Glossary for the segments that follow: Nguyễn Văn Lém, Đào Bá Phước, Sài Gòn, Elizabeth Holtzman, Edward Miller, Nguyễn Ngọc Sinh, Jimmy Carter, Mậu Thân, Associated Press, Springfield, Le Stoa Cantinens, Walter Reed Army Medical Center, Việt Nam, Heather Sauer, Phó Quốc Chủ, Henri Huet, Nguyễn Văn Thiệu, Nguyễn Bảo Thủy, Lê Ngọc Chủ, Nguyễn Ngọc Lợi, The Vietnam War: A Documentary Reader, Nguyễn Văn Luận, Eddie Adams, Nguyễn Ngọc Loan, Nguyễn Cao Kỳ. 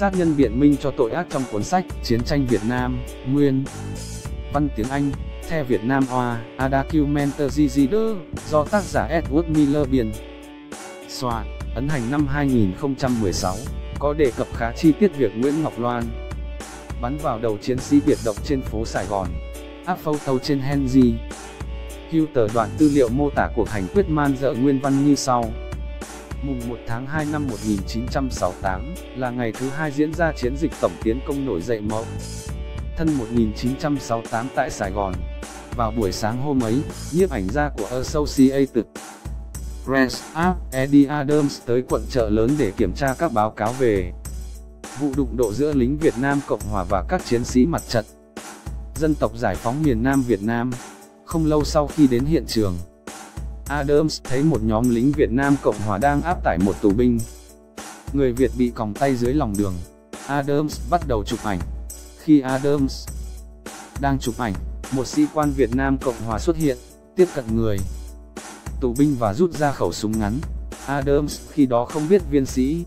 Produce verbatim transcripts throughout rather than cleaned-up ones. sát nhân biện minh cho tội ác trong cuốn sách Chiến tranh Việt Nam, nguyên văn tiếng Anh, The Vietnam War: A Documentary Reader, do tác giả Edward Miller biên soạn, ấn hành năm hai nghìn không trăm mười sáu, có đề cập khá chi tiết việc Nguyễn Ngọc Loan bắn vào đầu chiến sĩ biệt động trên phố Sài Gòn. Áp phâu tàu trên Henri Huet. Đoạn tư liệu mô tả cuộc hành quyết man dợ nguyên văn như sau. Mùng một tháng hai năm một nghìn chín trăm sáu mươi tám là ngày thứ hai diễn ra chiến dịch tổng tiến công nổi dậy Mậu Thân một nghìn chín trăm sáu mươi tám tại Sài Gòn. Vào buổi sáng hôm ấy, nhiếp ảnh gia của Associated Press, Eddie Adams tới quận Chợ Lớn để kiểm tra các báo cáo về vụ đụng độ giữa lính Việt Nam Cộng Hòa và các chiến sĩ mặt trận dân tộc giải phóng miền Nam Việt Nam. Không lâu sau khi đến hiện trường, Adams thấy một nhóm lính Việt Nam Cộng Hòa đang áp tải một tù binh người Việt bị còng tay dưới lòng đường. Adams bắt đầu chụp ảnh. Khi Adams đang chụp ảnh, một sĩ quan Việt Nam Cộng Hòa xuất hiện, tiếp cận người tù binh và rút ra khẩu súng ngắn. Adams khi đó không biết viên sĩ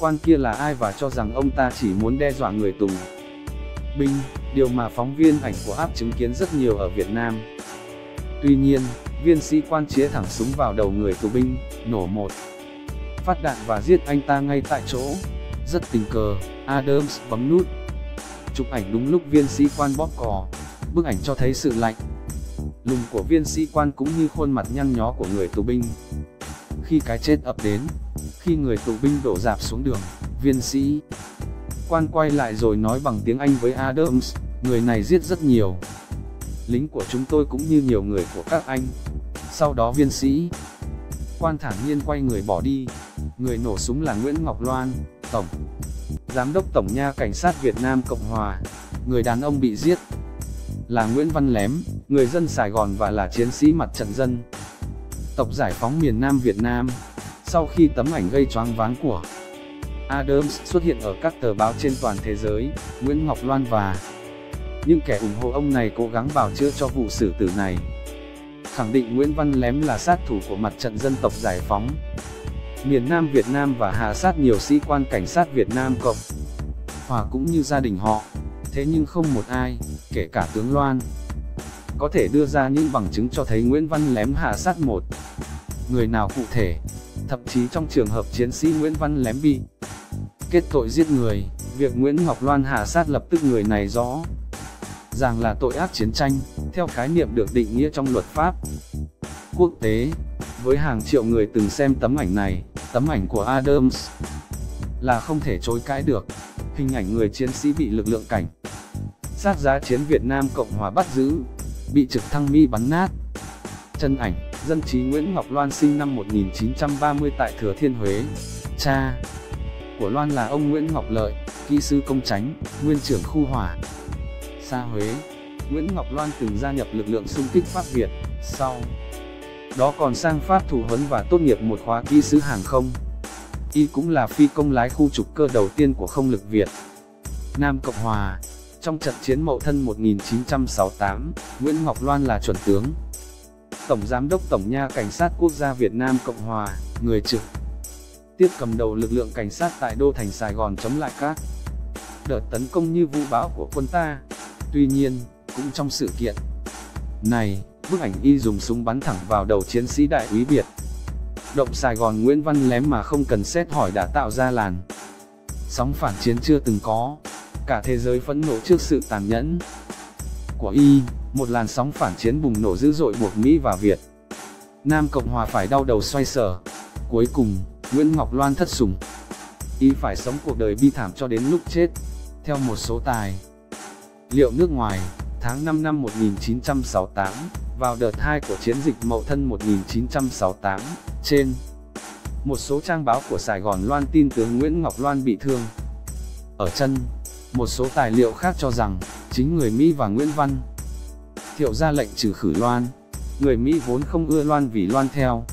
quan kia là ai và cho rằng ông ta chỉ muốn đe dọa người tù binh, điều mà phóng viên ảnh của áp chứng kiến rất nhiều ở Việt Nam. Tuy nhiên, viên sĩ quan chĩa thẳng súng vào đầu người tù binh, nổ một phát đạn và giết anh ta ngay tại chỗ. Rất tình cờ, Adams bấm nút chụp ảnh đúng lúc viên sĩ quan bóp cò. Bức ảnh cho thấy sự lạnh lùng của viên sĩ quan cũng như khuôn mặt nhăn nhó của người tù binh khi cái chết ập đến. Khi người tù binh đổ rạp xuống đường, viên sĩ quan quay lại rồi nói bằng tiếng Anh với Adams, người này giết rất nhiều lính của chúng tôi cũng như nhiều người của các anh. Sau đó viên sĩ quan thản nhiên quay người bỏ đi. Người nổ súng là Nguyễn Ngọc Loan, Tổng Giám đốc Tổng nha Cảnh sát Việt Nam Cộng Hòa. Người đàn ông bị giết là Nguyễn Văn Lém, người dân Sài Gòn và là chiến sĩ mặt trận dân tộc giải phóng miền Nam Việt Nam. Sau khi tấm ảnh gây choáng váng của Adams xuất hiện ở các tờ báo trên toàn thế giới, Nguyễn Ngọc Loan và những kẻ ủng hộ ông này cố gắng bào chữa cho vụ xử tử này, khẳng định Nguyễn Văn Lém là sát thủ của mặt trận dân tộc giải phóng miền Nam Việt Nam và hạ sát nhiều sĩ quan cảnh sát Việt Nam Cộng Hòa cũng như gia đình họ. Thế nhưng không một ai, kể cả tướng Loan, có thể đưa ra những bằng chứng cho thấy Nguyễn Văn Lém hạ sát một người nào cụ thể. Thậm chí trong trường hợp chiến sĩ Nguyễn Văn Lém bị kết tội giết người, việc Nguyễn Ngọc Loan hạ sát lập tức người này rõ ràng là tội ác chiến tranh, theo khái niệm được định nghĩa trong luật pháp quốc tế. Với hàng triệu người từng xem tấm ảnh này, tấm ảnh của Adams là không thể chối cãi được. Hình ảnh người chiến sĩ bị lực lượng cảnh sát giá chiến Việt Nam Cộng Hòa bắt giữ, bị trực thăng Mỹ bắn nát. Chân ảnh, dân trí Nguyễn Ngọc Loan sinh năm một nghìn chín trăm ba mươi tại Thừa Thiên Huế. Cha của Loan là ông Nguyễn Ngọc Lợi, kỹ sư công chánh, nguyên trưởng khu hỏa xa Huế. Nguyễn Ngọc Loan từng gia nhập lực lượng xung kích Pháp Việt, sau đó còn sang Pháp thủ huấn và tốt nghiệp một khóa kỹ sư hàng không. Y cũng là phi công lái khu trục cơ đầu tiên của không lực Việt Nam Cộng Hòa. Trong trận chiến Mậu Thân một nghìn chín trăm sáu mươi tám, Nguyễn Ngọc Loan là chuẩn tướng, Tổng Giám đốc Tổng nha Cảnh sát Quốc gia Việt Nam Cộng Hòa, người trực tiếp cầm đầu lực lượng cảnh sát tại đô thành Sài Gòn chống lại các đợt tấn công như vũ bão của quân ta. Tuy nhiên, cũng trong sự kiện này, bức ảnh y dùng súng bắn thẳng vào đầu chiến sĩ đại úy biệt động Sài Gòn Nguyễn Văn Lém mà không cần xét hỏi đã tạo ra làn sóng phản chiến chưa từng có. Cả thế giới phẫn nộ trước sự tàn nhẫn của y, một làn sóng phản chiến bùng nổ dữ dội buộc Mỹ và Việt Nam Cộng Hòa phải đau đầu xoay sở. Cuối cùng, Nguyễn Ngọc Loan thất sủng, y phải sống cuộc đời bi thảm cho đến lúc chết. Theo một số tài liệu nước ngoài, tháng năm năm một nghìn chín trăm sáu mươi tám, vào đợt hai của chiến dịch Mậu Thân một nghìn chín trăm sáu mươi tám, trên một số trang báo của Sài Gòn loan tin tướng Nguyễn Ngọc Loan bị thương ở chân. Một số tài liệu khác cho rằng chính người Mỹ và Nguyễn Văn Thiệu ra lệnh trừ khử Loan. Người Mỹ vốn không ưa Loan vì Loan theo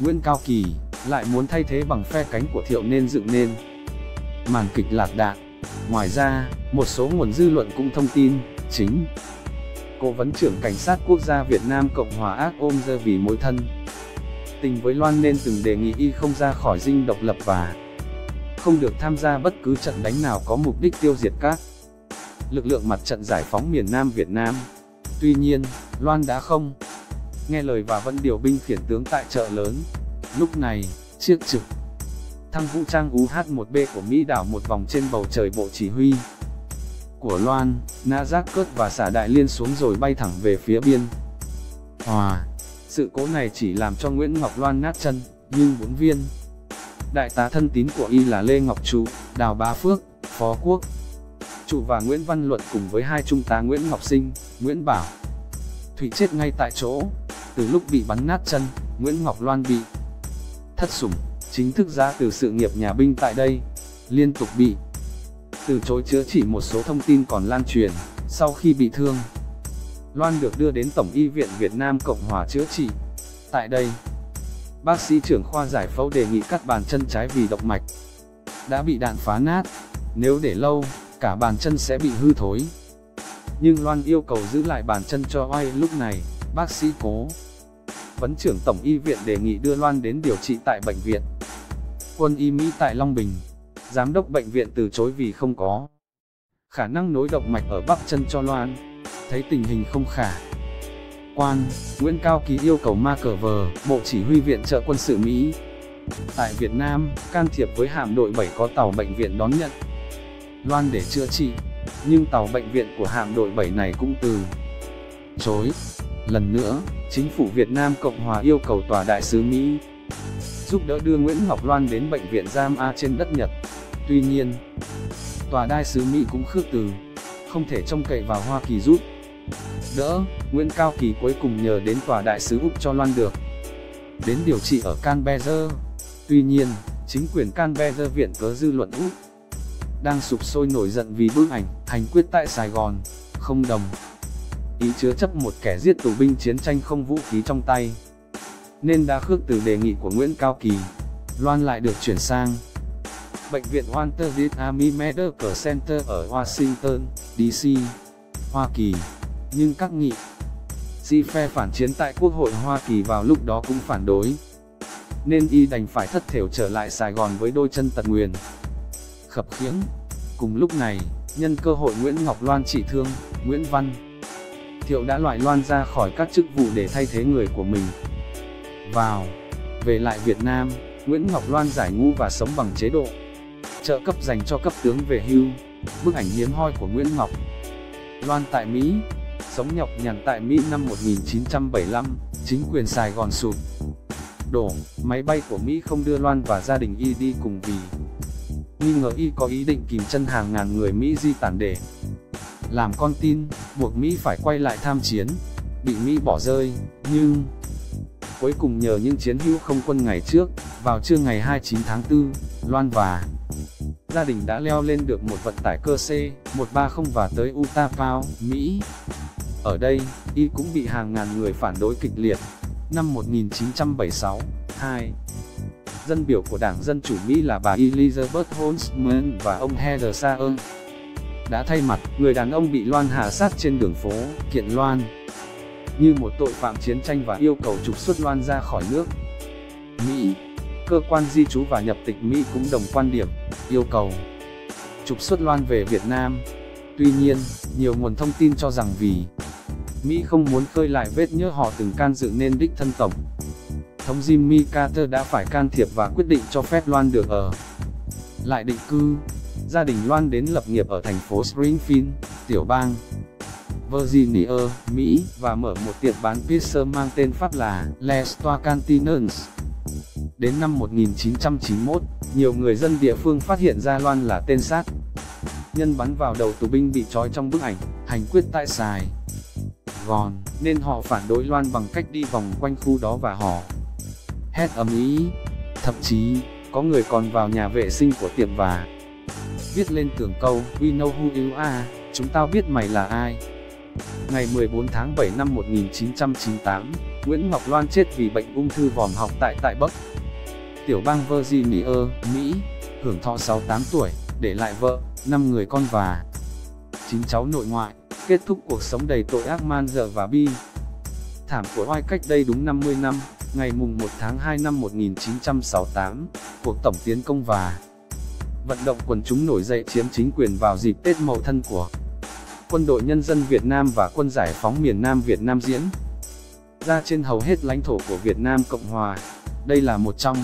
Nguyễn Cao Kỳ, lại muốn thay thế bằng phe cánh của Thiệu nên dựng nên màn kịch lạc đạn. Ngoài ra, một số nguồn dư luận cũng thông tin chính Cố vấn trưởng Cảnh sát Quốc gia Việt Nam Cộng Hòa ác ôm dơ vì mối thân tình với Loan nên từng đề nghị y không ra khỏi dinh độc lập và không được tham gia bất cứ trận đánh nào có mục đích tiêu diệt các lực lượng mặt trận giải phóng miền Nam Việt Nam. Tuy nhiên, Loan đã không nghe lời và vẫn điều binh khiển tướng tại Chợ Lớn. Lúc này, chiếc trực thăng vũ trang U H một B của Mỹ đảo một vòng trên bầu trời bộ chỉ huy của Loan, nã rác cớt và xả đại liên xuống rồi bay thẳng về phía biên hòa. Sự cố này chỉ làm cho Nguyễn Ngọc Loan nát chân, nhưng bốn viên đại tá thân tín của y là Lê Ngọc Chủ, Đào Bá Phước, Phó Quốc Chủ và Nguyễn Văn Luận cùng với hai trung tá Nguyễn Ngọc Sinh, Nguyễn Bảo Thủy chết ngay tại chỗ. Từ lúc bị bắn nát chân, Nguyễn Ngọc Loan bị thất sủng, chính thức ra từ sự nghiệp nhà binh tại đây, liên tục bị từ chối chữa trị. Một số thông tin còn lan truyền, sau khi bị thương, Loan được đưa đến Tổng y viện Việt Nam Cộng hòa chữa trị. Tại đây, bác sĩ trưởng khoa giải phẫu đề nghị cắt bàn chân trái vì động mạch đã bị đạn phá nát, nếu để lâu, cả bàn chân sẽ bị hư thối. Nhưng Loan yêu cầu giữ lại bàn chân cho oai. Lúc này, bác sĩ cố vấn trưởng Tổng y viện đề nghị đưa Loan đến điều trị tại Bệnh viện Quân y Mỹ tại Long Bình. Giám đốc bệnh viện từ chối vì không có khả năng nối động mạch ở bắp chân cho Loan. Thấy tình hình không khả quan, Nguyễn Cao Kỳ yêu cầu McGver, Bộ Chỉ huy Viện trợ quân sự Mỹ tại Việt Nam, can thiệp với hạm đội bảy có tàu bệnh viện đón nhận Loan để chữa trị. Nhưng tàu bệnh viện của hạm đội bảy này cũng từ chối. Lần nữa, chính phủ Việt Nam Cộng hòa yêu cầu Tòa Đại sứ Mỹ giúp đỡ đưa Nguyễn Ngọc Loan đến bệnh viện giam A trên đất Nhật. Tuy nhiên, Tòa Đại sứ Mỹ cũng khước từ, không thể trông cậy vào Hoa Kỳ giúp đỡ. Nguyễn Cao Kỳ cuối cùng nhờ đến Tòa Đại sứ Úc cho Loan được đến điều trị ở Canberra. Tuy nhiên, chính quyền Canberra viện cớ dư luận Úc đang sụp sôi nổi giận vì bức ảnh Hành quyết tại Sài Gòn, không đồng ý chứa chấp một kẻ giết tù binh chiến tranh không vũ khí trong tay, nên đã khước từ đề nghị của Nguyễn Cao Kỳ. Loan lại được chuyển sang Bệnh viện Walter Reed Army Medical Center ở Washington, D C, Hoa Kỳ. Nhưng các nghị sĩ phe phản chiến tại Quốc hội Hoa Kỳ vào lúc đó cũng phản đối, nên y đành phải thất thểu trở lại Sài Gòn với đôi chân tật nguyền khập khiễng. Cùng lúc này, nhân cơ hội Nguyễn Ngọc Loan trị thương, Nguyễn Văn Thiệu đã loại Loan ra khỏi các chức vụ để thay thế người của mình. Vào về lại Việt Nam, Nguyễn Ngọc Loan giải ngũ và sống bằng chế độ trợ cấp dành cho cấp tướng về hưu. Bức ảnh hiếm hoi của Nguyễn Ngọc Loan tại Mỹ. Sống nhọc nhằn tại Mỹ năm một nghìn chín trăm bảy mươi lăm, chính quyền Sài Gòn sụp đổ, máy bay của Mỹ không đưa Loan và gia đình y đi cùng vì nghi ngờ y có ý định kìm chân hàng ngàn người Mỹ di tản để làm con tin, buộc Mỹ phải quay lại tham chiến, bị Mỹ bỏ rơi. Nhưng cuối cùng nhờ những chiến hữu không quân ngày trước, vào trưa ngày hai mươi chín tháng tư, Loan và gia đình đã leo lên được một vận tải cơ C một ba không và tới Utah Point, Mỹ. Ở đây, y cũng bị hàng ngàn người phản đối kịch liệt. Năm một nghìn chín trăm bảy mươi sáu, hai dân biểu của Đảng Dân Chủ Mỹ là bà Elizabeth Holtzman và ông Heather Sauer đã thay mặt người đàn ông bị Loan hạ sát trên đường phố, kiện Loan như một tội phạm chiến tranh và yêu cầu trục xuất Loan ra khỏi nước Mỹ. Cơ quan di trú và nhập tịch Mỹ cũng đồng quan điểm, yêu cầu trục xuất Loan về Việt Nam. Tuy nhiên, nhiều nguồn thông tin cho rằng vì Mỹ không muốn khơi lại vết nhơ họ từng can dự nên đích thân Tổng thống Jimmy Carter đã phải can thiệp và quyết định cho phép Loan được ở lại định cư. Gia đình Loan đến lập nghiệp ở thành phố Springfield, tiểu bang Virginia, Mỹ, và mở một tiệm bán pizza mang tên Pháp là Le Stoa Cantinens. Đến năm một nghìn chín trăm chín mươi mốt, nhiều người dân địa phương phát hiện ra Loan là tên sát nhân bắn vào đầu tù binh bị trói trong bức ảnh Hành quyết tại Sài Gòn, nên họ phản đối Loan bằng cách đi vòng quanh khu đó và họ hét ầm ĩ. Thậm chí, có người còn vào nhà vệ sinh của tiệm và viết lên tường câu "We know who you are", chúng tao biết mày là ai. Ngày mười bốn tháng bảy năm một nghìn chín trăm chín mươi tám, Nguyễn Ngọc Loan chết vì bệnh ung thư vòm họng tại tại Bắc, tiểu bang Virginia, Mỹ, hưởng thọ sáu mươi tám tuổi, để lại vợ, năm người con và chín cháu nội ngoại, kết thúc cuộc sống đầy tội ác man dợ và bi thảm của oai cách đây đúng năm mươi năm, ngày mùng một tháng hai năm một nghìn chín trăm sáu mươi tám, cuộc tổng tiến công và vận động quần chúng nổi dậy chiếm chính quyền vào dịp Tết Mậu Thân của Quân đội Nhân dân Việt Nam và Quân Giải phóng miền Nam Việt Nam diễn ra trên hầu hết lãnh thổ của Việt Nam Cộng Hòa. Đây là một trong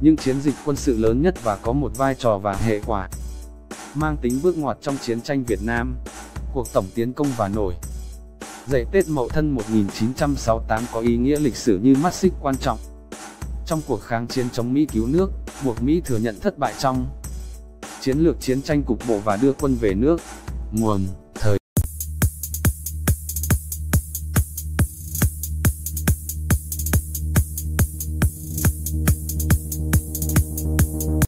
những chiến dịch quân sự lớn nhất và có một vai trò và hệ quả mang tính bước ngoặt trong chiến tranh Việt Nam. Cuộc tổng tiến công và nổi dậy Tết Mậu Thân một nghìn chín trăm sáu mươi tám có ý nghĩa lịch sử như mắt xích quan trọng trong cuộc kháng chiến chống Mỹ cứu nước, buộc Mỹ thừa nhận thất bại trong chiến lược chiến tranh cục bộ và đưa quân về nước. Nguồn